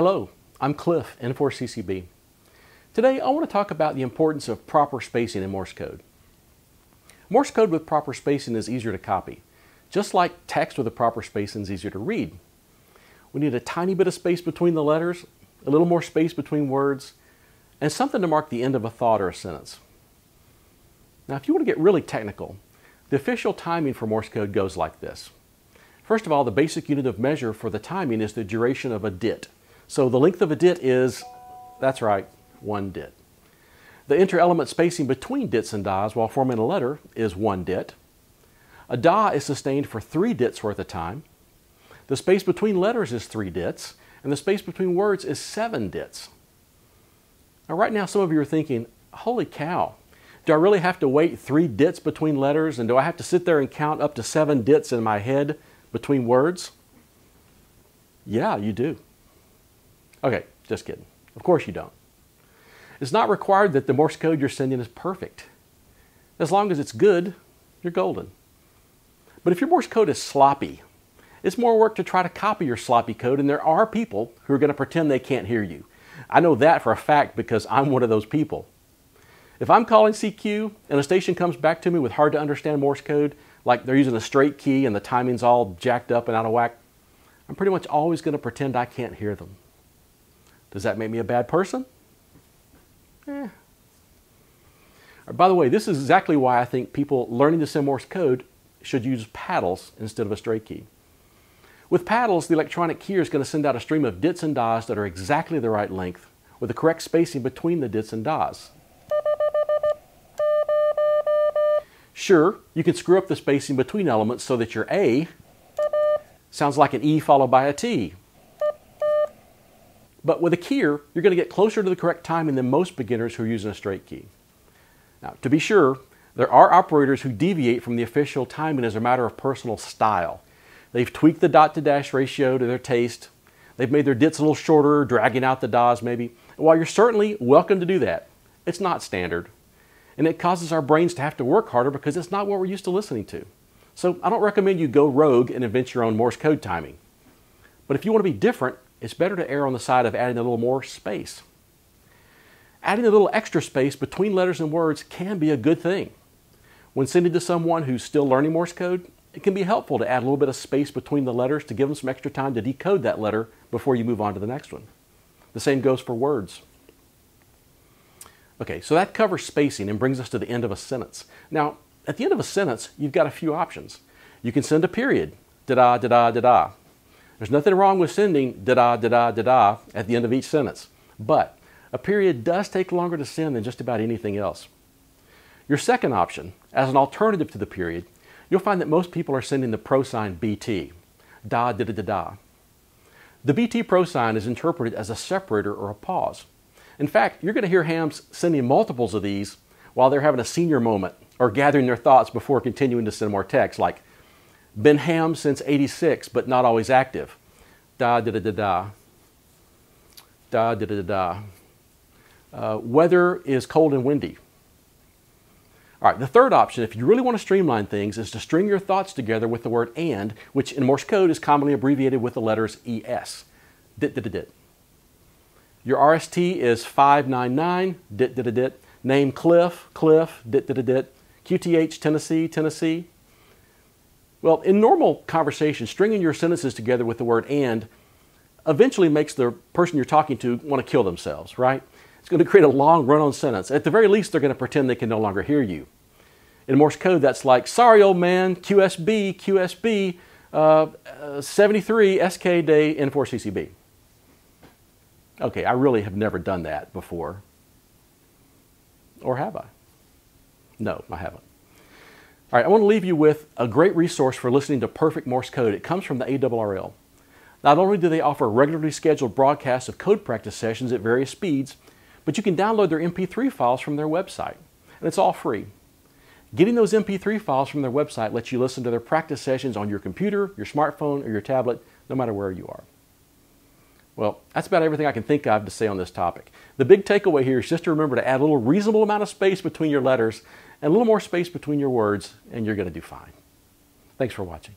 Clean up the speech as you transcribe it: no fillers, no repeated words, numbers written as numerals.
Hello, I'm Cliff, N4CCB. Today I want to talk about the importance of proper spacing in Morse code. Morse code with proper spacing is easier to copy, just like text with the proper spacing is easier to read. We need a tiny bit of space between the letters, a little more space between words, and something to mark the end of a thought or a sentence. Now, if you want to get really technical, the official timing for Morse code goes like this. First of all, the basic unit of measure for the timing is the duration of a dit. So the length of a dit is, that's right, one dit. The inter-element spacing between dits and das while forming a letter is one dit. A da is sustained for three dits worth of time. The space between letters is three dits, and the space between words is seven dits. Now, right now, some of you are thinking, holy cow, do I really have to wait three dits between letters, and do I have to sit there and count up to seven dits in my head between words? Yeah, you do. Okay, just kidding. Of course you don't. It's not required that the Morse code you're sending is perfect. As long as it's good, you're golden. But if your Morse code is sloppy, it's more work to try to copy your sloppy code, and there are people who are going to pretend they can't hear you. I know that for a fact because I'm one of those people. If I'm calling CQ and a station comes back to me with hard to understand Morse code, like they're using a straight key and the timing's all jacked up and out of whack, I'm pretty much always going to pretend I can't hear them. Does that make me a bad person? By the way, this is exactly why I think people learning to send Morse code should use paddles instead of a straight key. With paddles, the electronic key is going to send out a stream of dits and das that are exactly the right length, with the correct spacing between the dits and das. Sure, you can screw up the spacing between elements so that your A sounds like an E followed by a T. But with a keyer, you're going to get closer to the correct timing than most beginners who are using a straight key. Now, to be sure, there are operators who deviate from the official timing as a matter of personal style. They've tweaked the dot-to-dash ratio to their taste. They've made their dits a little shorter, dragging out the das maybe. And while you're certainly welcome to do that, it's not standard. And it causes our brains to have to work harder because it's not what we're used to listening to. So I don't recommend you go rogue and invent your own Morse code timing. But if you want to be different, it's better to err on the side of adding a little more space. Adding a little extra space between letters and words can be a good thing. When sending to someone who's still learning Morse code, it can be helpful to add a little bit of space between the letters to give them some extra time to decode that letter before you move on to the next one. The same goes for words. Okay, so that covers spacing and brings us to the end of a sentence. Now, at the end of a sentence, you've got a few options. You can send a period, da-da, da-da, da-da. There's nothing wrong with sending da-da, da-da, da-da at the end of each sentence, but a period does take longer to send than just about anything else. Your second option, as an alternative to the period, you'll find that most people are sending the prosign BT, da da da da da. The BT prosign is interpreted as a separator or a pause. In fact, you're going to hear hams sending multiples of these while they're having a senior moment or gathering their thoughts before continuing to send more text, like been ham since '86 but not always active, da da da da da, da da da da. Weather is cold and windy. All right, the third option, if you really want to streamline things, is to string your thoughts together with the word and, which in Morse code is commonly abbreviated with the letters ES. Dit, dit, dit, dit. Your RST is 599, dit, dit, dit, dit. Name Cliff, Cliff, dit, dit, dit, dit. QTH, Tennessee, Tennessee. Well, in normal conversation, stringing your sentences together with the word and eventually makes the person you're talking to want to kill themselves, right? It's going to create a long run-on sentence. At the very least, they're going to pretend they can no longer hear you. In Morse code, that's like, sorry, old man, QSB, QSB, 73, SK day, N4CCB. Okay, I really have never done that before. Or have I? No, I haven't. All right, I want to leave you with a great resource for listening to perfect Morse code. It comes from the ARRL. Not only do they offer regularly scheduled broadcasts of code practice sessions at various speeds, but you can download their MP3 files from their website, and it's all free. Getting those MP3 files from their website lets you listen to their practice sessions on your computer, your smartphone, or your tablet, no matter where you are. Well, that's about everything I can think of to say on this topic. The big takeaway here is just to remember to add a little reasonable amount of space between your letters and a little more space between your words, and you're going to do fine. Thanks for watching.